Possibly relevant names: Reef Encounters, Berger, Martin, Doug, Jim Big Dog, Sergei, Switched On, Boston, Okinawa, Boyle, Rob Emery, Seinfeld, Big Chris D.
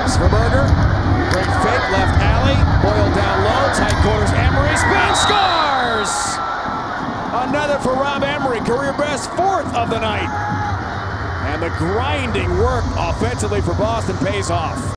pass for Berger. Great fake, left alley. Boyle down low, tight quarters, Emery spins, scores! Another for Rob Emery, career best fourth of the night. And the grinding work offensively for Boston pays off.